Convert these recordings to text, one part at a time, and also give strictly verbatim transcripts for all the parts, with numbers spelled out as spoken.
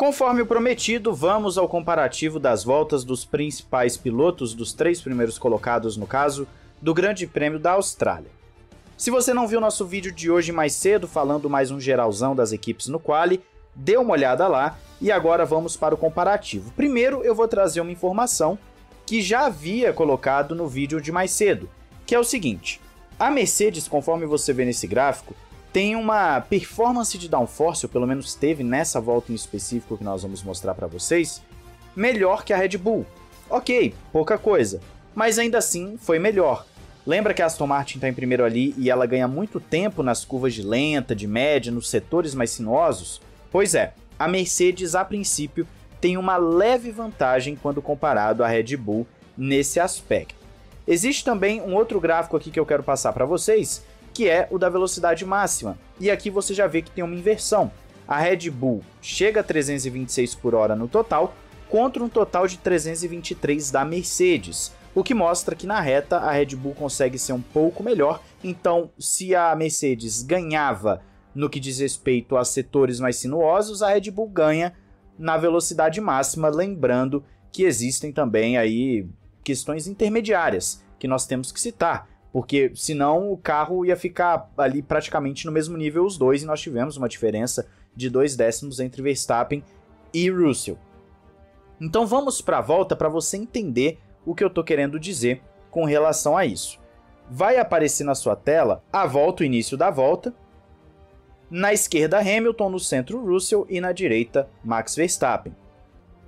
Conforme o prometido, vamos ao comparativo das voltas dos principais pilotos, dos três primeiros colocados no caso, do Grande Prêmio da Austrália. Se você não viu nosso vídeo de hoje mais cedo, falando mais um geralzão das equipes no quali, dê uma olhada lá e agora vamos para o comparativo. Primeiro eu vou trazer uma informação que já havia colocado no vídeo de mais cedo, que é o seguinte: a Mercedes, conforme você vê nesse gráfico, tem uma performance de downforce, ou pelo menos teve nessa volta em específico que nós vamos mostrar para vocês, melhor que a Red Bull. Ok, pouca coisa, mas ainda assim foi melhor. Lembra que a Aston Martin está em primeiro ali e ela ganha muito tempo nas curvas de lenta, de média, nos setores mais sinuosos? Pois é, a Mercedes a princípio tem uma leve vantagem quando comparado à Red Bull nesse aspecto. Existe também um outro gráfico aqui que eu quero passar para vocês, que é o da velocidade máxima, e aqui você já vê que tem uma inversão. A Red Bull chega a trezentos e vinte e seis por hora no total, contra um total de trezentos e vinte e três da Mercedes, o que mostra que na reta a Red Bull consegue ser um pouco melhor. Então, se a Mercedes ganhava no que diz respeito a setores mais sinuosos, a Red Bull ganha na velocidade máxima, lembrando que existem também aí questões intermediárias que nós temos que citar, porque senão o carro ia ficar ali praticamente no mesmo nível os dois, e nós tivemos uma diferença de dois décimos entre Verstappen e Russell. Então vamos para a volta para você entender o que eu estou querendo dizer com relação a isso. Vai aparecer na sua tela a volta, o início da volta, na esquerda Hamilton, no centro Russell e na direita Max Verstappen.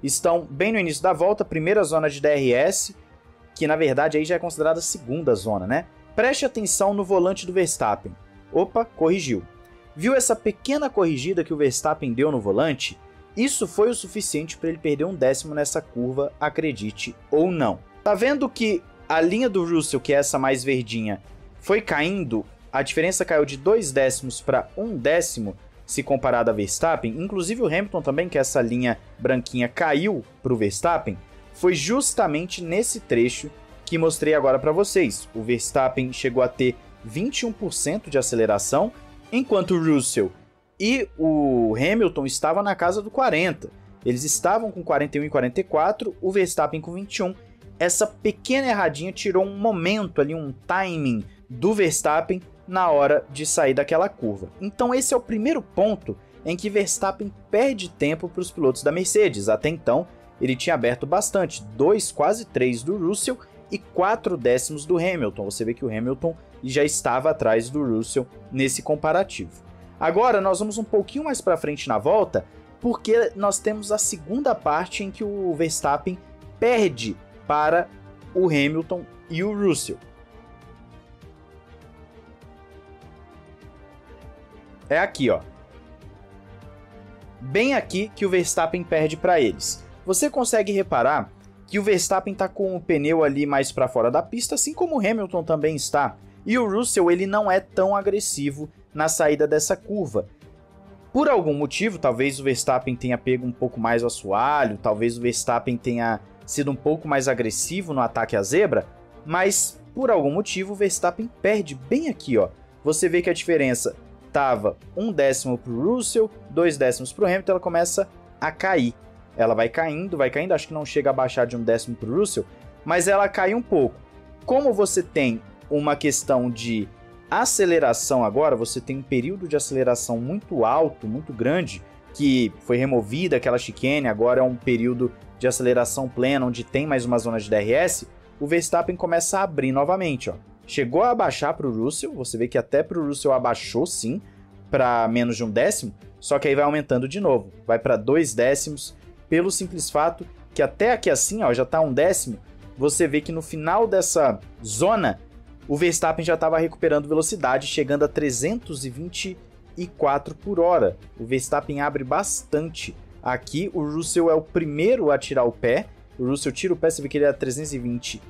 Estão bem no início da volta, primeira zona de D R S, que na verdade aí já é considerada a segunda zona, né? Preste atenção no volante do Verstappen. Opa, corrigiu. Viu essa pequena corrigida que o Verstappen deu no volante? Isso foi o suficiente para ele perder um décimo nessa curva, acredite ou não. Tá vendo que a linha do Russell, que é essa mais verdinha, foi caindo? A diferença caiu de dois décimos para um décimo se comparado a Verstappen. Inclusive o Hamilton também, que essa linha branquinha caiu para o Verstappen. Foi justamente nesse trecho que mostrei agora para vocês. O Verstappen chegou a ter vinte e um por cento de aceleração, enquanto o Russell e o Hamilton estavam na casa do quarenta por cento. Eles estavam com quarenta e um e quarenta e quatro por cento, o Verstappen com vinte e um por cento. Essa pequena erradinha tirou um momento ali, um timing do Verstappen na hora de sair daquela curva. Então esse é o primeiro ponto em que Verstappen perde tempo para os pilotos da Mercedes. Até então ele tinha aberto bastante, dois, quase três do Russell e quatro décimos do Hamilton. Você vê que o Hamilton já estava atrás do Russell nesse comparativo. Agora nós vamos um pouquinho mais para frente na volta, porque nós temos a segunda parte em que o Verstappen perde para o Hamilton e o Russell. É aqui, ó. Bem aqui que o Verstappen perde para eles. Você consegue reparar que o Verstappen está com o pneu ali mais para fora da pista, assim como o Hamilton também está. E o Russell, ele não é tão agressivo na saída dessa curva. Por algum motivo, talvez o Verstappen tenha pego um pouco mais o assoalho, talvez o Verstappen tenha sido um pouco mais agressivo no ataque à zebra, mas por algum motivo o Verstappen perde bem aqui, ó. Você vê que a diferença estava um décimo para o Russell, dois décimos para o Hamilton, ela começa a cair. Ela vai caindo, vai caindo, acho que não chega a baixar de um décimo para o Russell, mas ela cai um pouco. Como você tem uma questão de aceleração agora, você tem um período de aceleração muito alto, muito grande, que foi removida aquela chicane, agora é um período de aceleração plena, onde tem mais uma zona de D R S, o Verstappen começa a abrir novamente, ó. Chegou a abaixar para o Russell, você vê que até para o Russell abaixou sim, para menos de um décimo, só que aí vai aumentando de novo, vai para dois décimos, pelo simples fato que até aqui assim, ó, já está um décimo, você vê que no final dessa zona, o Verstappen já estava recuperando velocidade, chegando a trezentos e vinte e quatro por hora. O Verstappen abre bastante aqui, o Russell é o primeiro a tirar o pé, o Russell tira o pé, você vê que ele é trezentos e vinte,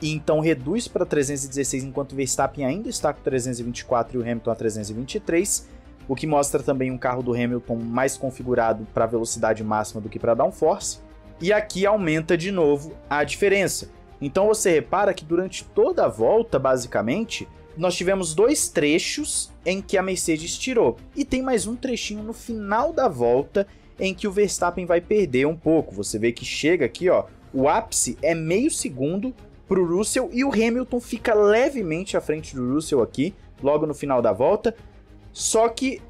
e então reduz para trezentos e dezesseis, enquanto o Verstappen ainda está com trezentos e vinte e quatro e o Hamilton a trezentos e vinte e três, o que mostra também um carro do Hamilton mais configurado para velocidade máxima do que para downforce, e aqui aumenta de novo a diferença. Então você repara que durante toda a volta, basicamente, nós tivemos dois trechos em que a Mercedes tirou, e tem mais um trechinho no final da volta em que o Verstappen vai perder um pouco. Você vê que chega aqui, ó, o ápice é meio segundo para o Russell e o Hamilton fica levemente à frente do Russell aqui, logo no final da volta. Só que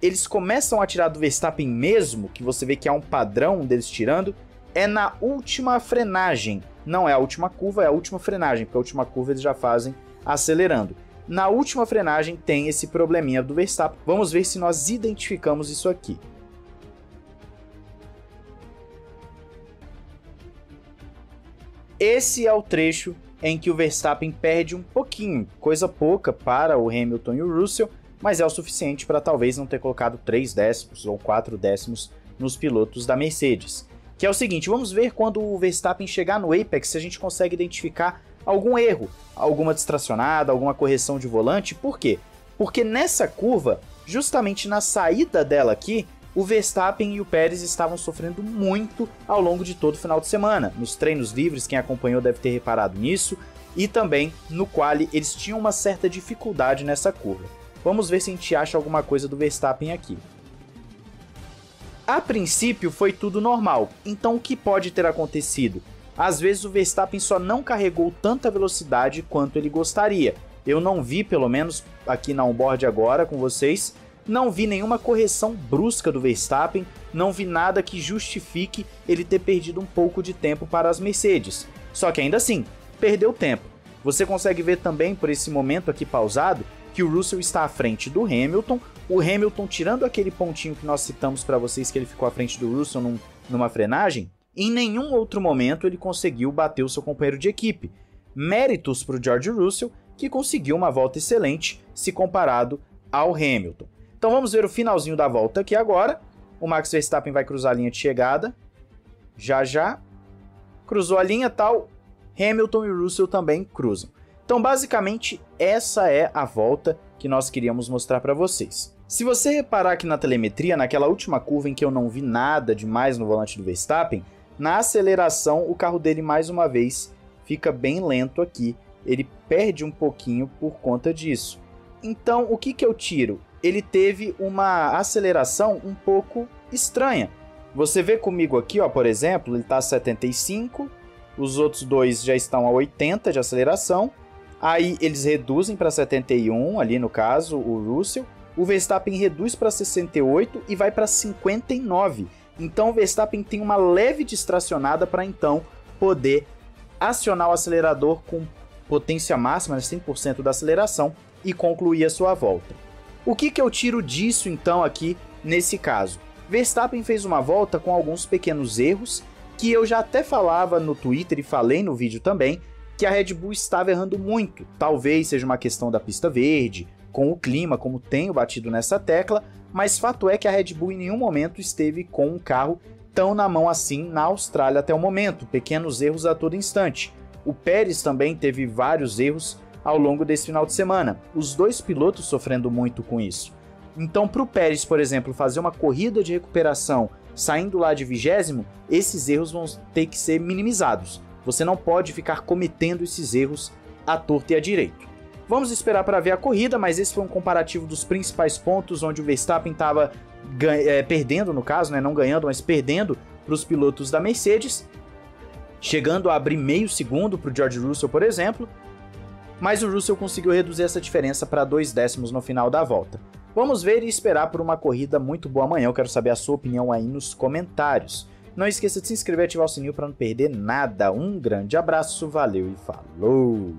eles começam a tirar do Verstappen mesmo, que você vê que há um padrão deles tirando, é na última frenagem. Não é a última curva, é a última frenagem, porque a última curva eles já fazem acelerando. Na última frenagem tem esse probleminha do Verstappen. Vamos ver se nós identificamos isso aqui. Esse é o trecho em que o Verstappen perde um pouquinho, coisa pouca para o Hamilton e o Russell, mas é o suficiente para talvez não ter colocado três décimos ou quatro décimos nos pilotos da Mercedes. Que é o seguinte, vamos ver quando o Verstappen chegar no Apex se a gente consegue identificar algum erro, alguma distracionada, alguma correção de volante. Por quê? Porque nessa curva, justamente na saída dela aqui, o Verstappen e o Pérez estavam sofrendo muito ao longo de todo o final de semana. Nos treinos livres, quem acompanhou deve ter reparado nisso, e também no quali eles tinham uma certa dificuldade nessa curva. Vamos ver se a gente acha alguma coisa do Verstappen aqui. A princípio foi tudo normal, então o que pode ter acontecido? Às vezes o Verstappen só não carregou tanta velocidade quanto ele gostaria. Eu não vi, pelo menos aqui na onboard agora com vocês, não vi nenhuma correção brusca do Verstappen, não vi nada que justifique ele ter perdido um pouco de tempo para as Mercedes. Só que ainda assim, perdeu tempo. Você consegue ver também por esse momento aqui pausado que o Russell está à frente do Hamilton, o Hamilton tirando aquele pontinho que nós citamos para vocês que ele ficou à frente do Russell num, numa frenagem, em nenhum outro momento ele conseguiu bater o seu companheiro de equipe. Méritos para o George Russell, que conseguiu uma volta excelente se comparado ao Hamilton. Então vamos ver o finalzinho da volta aqui agora. O Max Verstappen vai cruzar a linha de chegada. Já já. Cruzou a linha tal. Hamilton e Russell também cruzam. Então basicamente essa é a volta que nós queríamos mostrar para vocês. Se você reparar aqui na telemetria, naquela última curva em que eu não vi nada demais no volante do Verstappen, na aceleração o carro dele mais uma vez fica bem lento aqui. Ele perde um pouquinho por conta disso. Então o que que eu tiro? Ele teve uma aceleração um pouco estranha. Você vê comigo aqui, ó, por exemplo, ele está a setenta e cinco, os outros dois já estão a oitenta de aceleração, aí eles reduzem para setenta e um, ali no caso, o Russell, o Verstappen reduz para sessenta e oito e vai para cinquenta e nove. Então o Verstappen tem uma leve distracionada para então poder acionar o acelerador com potência máxima, cem por cento da aceleração, e concluir a sua volta. O que que eu tiro disso então aqui nesse caso? Verstappen fez uma volta com alguns pequenos erros que eu já até falava no Twitter e falei no vídeo também, que a Red Bull estava errando muito. Talvez seja uma questão da pista verde, com o clima, como tenho batido nessa tecla, mas fato é que a Red Bull em nenhum momento esteve com um carro tão na mão assim na Austrália até o momento, pequenos erros a todo instante. O Pérez também teve vários erros ao longo desse final de semana, os dois pilotos sofrendo muito com isso. Então para o Pérez, por exemplo, fazer uma corrida de recuperação saindo lá de vigésimo, esses erros vão ter que ser minimizados. Você não pode ficar cometendo esses erros à torta e à direita. Vamos esperar para ver a corrida, mas esse foi um comparativo dos principais pontos onde o Verstappen estava é, perdendo, no caso, né? Não ganhando, mas perdendo para os pilotos da Mercedes, chegando a abrir meio segundo para o George Russell, por exemplo, mas o Russell conseguiu reduzir essa diferença para dois décimos no final da volta. Vamos ver e esperar por uma corrida muito boa amanhã. Eu quero saber a sua opinião aí nos comentários. Não esqueça de se inscrever e ativar o sininho para não perder nada. Um grande abraço, valeu e falou!